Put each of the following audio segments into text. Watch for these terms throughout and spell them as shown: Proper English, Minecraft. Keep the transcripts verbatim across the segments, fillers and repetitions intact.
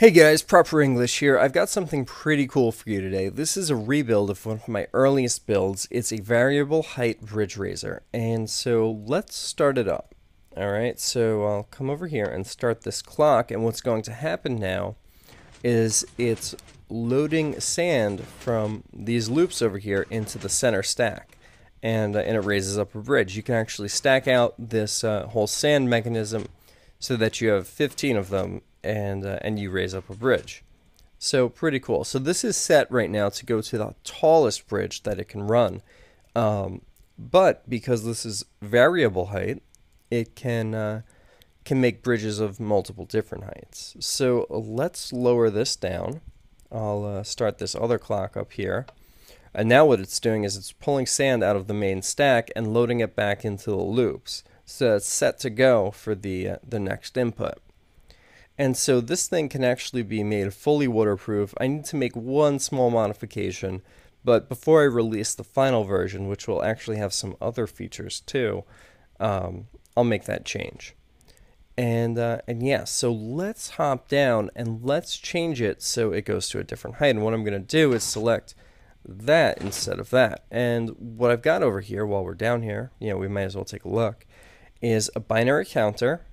Hey guys, Proper English here. I've got something pretty cool for you today. This is a rebuild of one of my earliest builds. It's a variable height bridge raiser. And so let's start it up. Alright, so I'll come over here and start this clock. And what's going to happen now is it's loading sand from these loops over here into the center stack. And, uh, and it raises up a bridge. You can actually stack out this uh, whole sand mechanism so that you have fifteen of them. And, uh, and you raise up a bridge. So pretty cool. So this is set right now to go to the tallest bridge that it can run. Um, but because this is variable height, it can, uh, can make bridges of multiple different heights. So let's lower this down. I'll uh, start this other clock up here. And now what it's doing is it's pulling sand out of the main stack and loading it back into the loops. So it's set to go for the, uh, the next input. And so this thing can actually be made fully waterproof. I need to make one small modification, but before I release the final version, which will actually have some other features too, um, I'll make that change. And, uh, and yeah, so let's hop down and let's change it so it goes to a different height. And what I'm going to do is select that instead of that. And what I've got over here while we're down here, you know, we might as well take a look, is a binary counter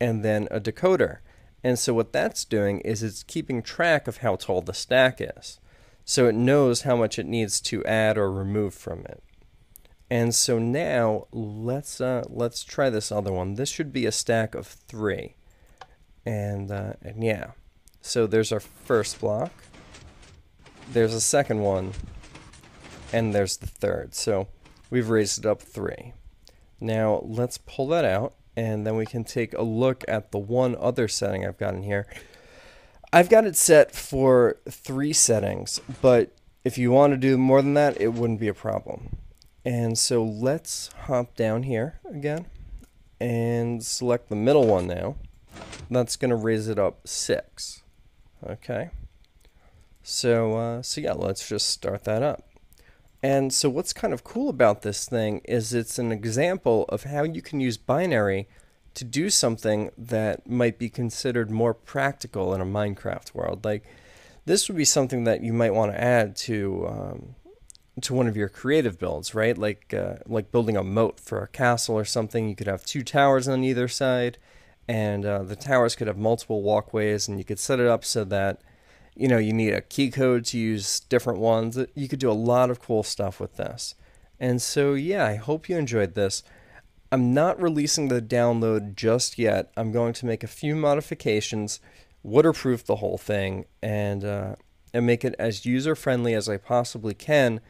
and then a decoder. And so what that's doing is it's keeping track of how tall the stack is. So it knows how much it needs to add or remove from it. And so now let's uh, let's try this other one. This should be a stack of three. And, uh, and yeah, so there's our first block. There's a second one. And there's the third. So we've raised it up three. Now let's pull that out. And then we can take a look at the one other setting I've got in here. I've got it set for three settings, but if you want to do more than that, it wouldn't be a problem. And so let's hop down here again and select the middle one now. That's going to raise it up six. Okay. So, uh, so yeah, let's just start that up. And so what's kind of cool about this thing is it's an example of how you can use binary to do something that might be considered more practical in a Minecraft world. Like, this would be something that you might want to add to um, to one of your creative builds, right? Like uh, like building a moat for a castle or something. You could have two towers on either side, and uh, the towers could have multiple walkways, and you could set it up so that you know, you need a key code to use different ones. You could do a lot of cool stuff with this. And so, yeah, I hope you enjoyed this. I'm not releasing the download just yet. I'm going to make a few modifications, waterproof the whole thing, and, uh, and make it as user-friendly as I possibly can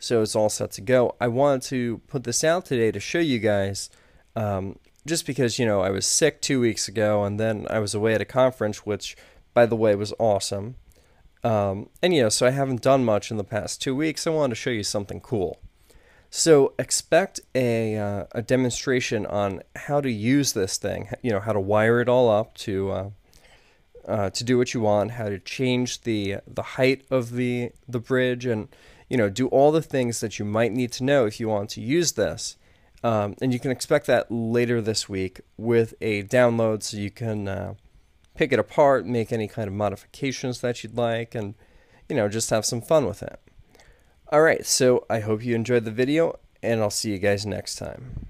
so it's all set to go. I wanted to put this out today to show you guys, um, just because, you know, I was sick two weeks ago, and then I was away at a conference, which, by the way, was awesome. Um, and you know, so I haven't done much in the past two weeks. I wanted to show you something cool. So expect a, uh, a demonstration on how to use this thing, you know, how to wire it all up to, uh, uh, to do what you want, how to change the, the height of the, the bridge, and, you know, do all the things that you might need to know if you want to use this. Um, and you can expect that later this week with a download so you can, uh, pick it apart, make any kind of modifications that you'd like, and, you know, just have some fun with it. All right, so I hope you enjoyed the video, and I'll see you guys next time.